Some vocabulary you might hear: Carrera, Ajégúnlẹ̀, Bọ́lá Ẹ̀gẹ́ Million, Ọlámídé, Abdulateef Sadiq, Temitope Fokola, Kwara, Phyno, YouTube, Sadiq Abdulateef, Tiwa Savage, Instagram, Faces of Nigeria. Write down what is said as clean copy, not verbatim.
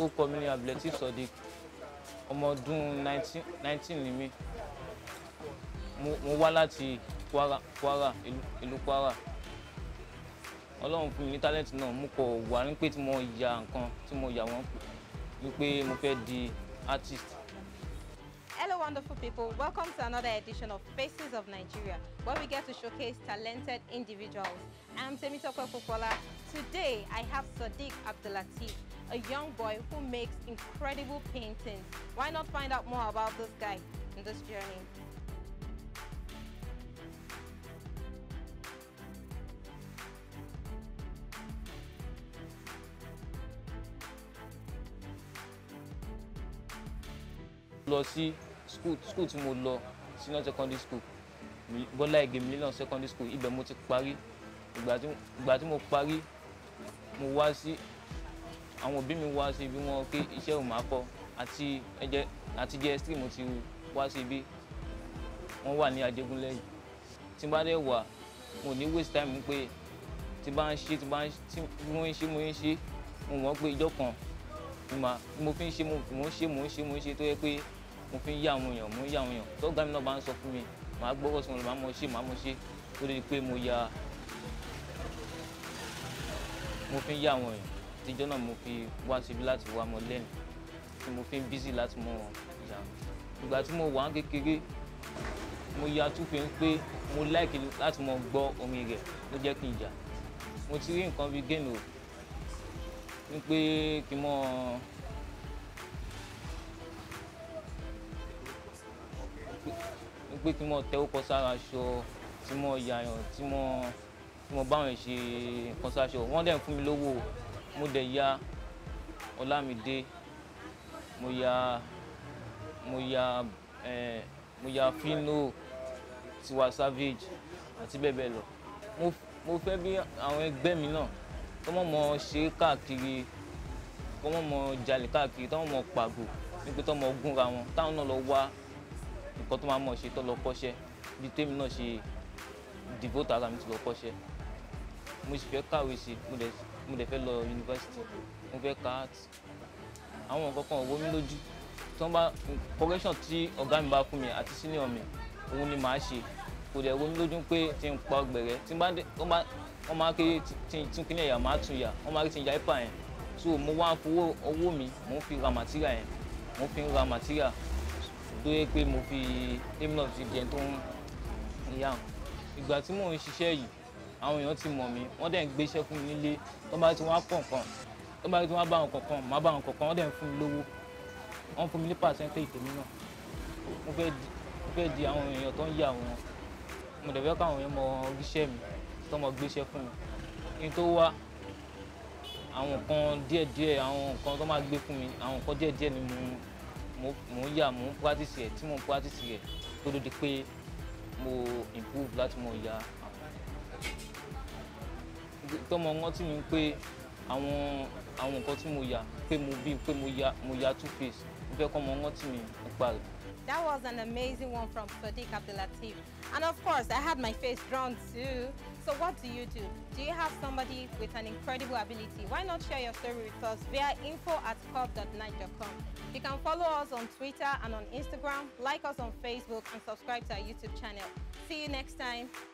Orúkọ mi ni Abdulateef Sadiq. Ọmọ ọdún 19 ni mí. Mo wá láti Kwara, ìlú Kwara. Ọlọ́run fún mi ní talent náà, mo kò wá ní pé tí mo ya nǹkan, tí mo ya wọ́n pé mo fẹ́ di artist. Hello wonderful people, welcome to another edition of Faces of Nigeria, where we get to showcase talented individuals. I'm Temitope Fokola. Today I have Sadiq Abdulateef, a young boy who makes incredible paintings. Why not find out more about this guy in this journey? Lọ sí school tí mo lọ, senior secondary school, Bọ́lá Ẹ̀gẹ́ Million secondary school, ibẹ̀ mo ti parí. Ìgbà tí mo parí, mo wá sí, àwọn òbí mi wá sí ibi wọn pé iṣẹ́ ò máa kọ́, àti JS3 mo ti wá sí ibi, wọ́n wà ní Ajégúnlẹ̀ yìí. Tí bá dẹ̀ wà, mo ní waste time pé tí bá ń ṣe, tí mo ń ṣe, mo mọ̀ pé ìjọ́ kan, mo fi ń ṣe, mo ń ṣe tó yẹ pé mo fi ń yá àwọn èèyàn, tó ọ̀gá mi náà bá ń sọ fún mi, màá gbọ́kọ̀ sí wọn lọ, màá mọ̀ ṣe, ó lè di pé mo fi ń yá àwọn èèyàn. Tíjọ́ náà mo fi wá síbi láti wá mọ lẹ́nu, tí mo fi ń bísí láti mọ ìyá. Ìgbà tí mo wà kékeré, mo ya túfin pé mo láìkì láti mọ gbọ́ orin rẹ̀ ló jẹ́ kí n yà. Mo ti rí nǹkan bíi géènì o, ní pé kí n mọ tẹ́ ọkọ̀ sára aṣọ tí mo yàyàn, tí mo bá wọn ṣe nǹkan sáṣọ. Wọ́n dẹ̀ ń fún mi lówó. Mo dẹ̀ ya Ọlámídé, mo ya Phyno, Tiwa Savage àti bẹ́ẹ̀ bẹ́ẹ̀ lọ. Mo fẹ́ bí àwọn ẹgbẹ́ mi náà, kọ́ mọ̀ mọ́ ṣe káàkiri, kọ́ mọ̀ mọ́ jalè káàkiri, tọ́ mọ̀ mọ́ pàgò, nípa tọ́ mọ̀ gúnra wọn, táwọn náà lọ wá nǹkan tó máa mọ̀ ṣe tọ́ lọ kọ́ṣẹ́, bí tèmi náà ṣe devote ara mi ti lọ kọ́ṣẹ́. Mo sì fẹ́ kàwé sí, mo dẹ̀ fẹ́ lọ yunifásitì, mo fẹ́ ka art. Àwọn nǹkan kan wò mí lójú, tí wọ́n bá correction tí ọ̀gá mi bá fún mi àti senior mi, òun ni màá ṣe. Kò dẹ̀ wò mí lójú pé tí n pa ọgbẹ̀rẹ̀, tí wọ́n máa ké tí n kíní ẹ̀yà máa tún yà, wọ́n máa ké tí n ya ipa yẹn. So mo wá fowó owó mi, mo fi ra material yẹn, mo fi ra material tó yẹ pé mo fi aim náà ti di ẹni tó ń yà. Ìgbà tí mò ń ṣiṣẹ́ yìí, àwọn èèyàn ti mọ̀ mí, wọ́n dẹ̀ ń gbéṣẹ́ fún mi nílé, tó bá ti wá kọ̀ọ̀kan, màá bá wọn kọ̀ọ̀kan, wọ́n dẹ̀ ń fún mi lówó, wọ́n fún mi ní percentage tèmi náà. Mo fẹ́ di àwọn èèyàn tó ń yà wọn, mo dẹ̀ fẹ́ káwọn èèyàn mọ iṣẹ́ mi, tó mọ gbéṣẹ́ fún mi. Kí n tó wá, àwọn nǹkan díẹ̀díẹ̀, àwọn nǹkan tó máa gbé fún mi, àwọn nǹkan díẹ̀díẹ̀ ni mo ń yà, mo ń practice rẹ̀, tí mo ń practice rẹ̀ tó ló di pé mo improve láti mọ ìyá. Tọ́mọ wọn tí mi ń pé àwọn nǹkan tí mo yà, pé mo bí pé mo ya Two-Face, mo fẹ́ kọ́mọ wọn tí mi ń parí. That was an amazing one from Sadiq Abdulateef. And of course, I had my face drawn too. So what do you do? Do you have somebody with an incredible ability? Why not share your story with us via info@legit.ng.com? You can follow us on Twitter and on Instagram, like us on Facebook, and subscribe to our YouTube channel. See you next time.